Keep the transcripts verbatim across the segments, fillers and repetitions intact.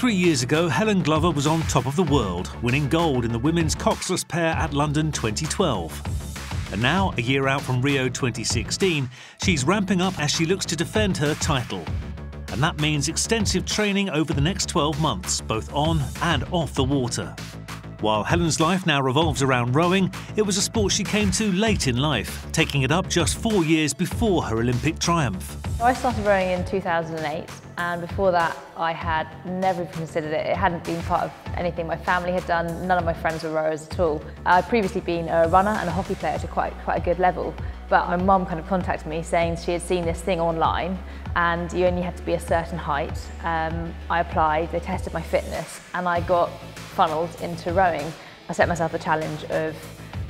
Three years ago, Helen Glover was on top of the world, winning gold in the women's coxless pair at London twenty twelve. And now, a year out from Rio twenty sixteen, she's ramping up as she looks to defend her title. And that means extensive training over the next twelve months, both on and off the water. While Helen's life now revolves around rowing, it was a sport she came to late in life, taking it up just four years before her Olympic triumph. I started rowing in two thousand eight, and before that I had never even considered it. It hadn't been part of anything my family had done, none of my friends were rowers at all. I'd previously been a runner and a hockey player to quite, quite a good level, but my mum kind of contacted me saying she had seen this thing online and you only had to be a certain height. Um, I applied, they tested my fitness, and I got funneled into rowing. I set myself the challenge of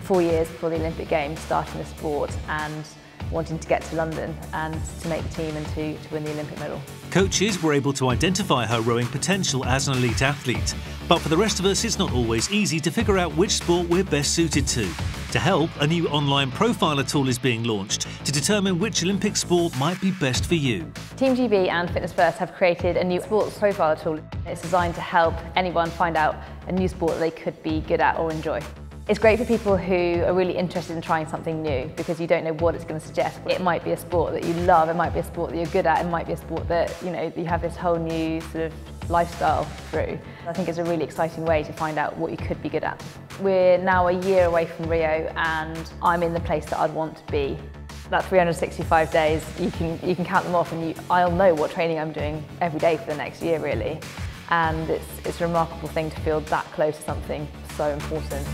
four years before the Olympic Games starting the sport and wanting to get to London and to make the team and to, to win the Olympic medal. Coaches were able to identify her rowing potential as an elite athlete, but for the rest of us it's not always easy to figure out which sport we're best suited to. To help, a new online profiler tool is being launched to determine which Olympic sport might be best for you. Team G B and Fitness First have created a new sports profiler tool. It's designed to help anyone find out a new sport that they could be good at or enjoy. It's great for people who are really interested in trying something new because you don't know what it's going to suggest. It might be a sport that you love, it might be a sport that you're good at, it might be a sport that, you know, you have this whole new sort of lifestyle through. I think it's a really exciting way to find out what you could be good at. We're now a year away from Rio and I'm in the place that I'd want to be. That three hundred sixty-five days, you can, you can count them off and you, I'll know what training I'm doing every day for the next year really. And it's, it's a remarkable thing to feel that close to something so important.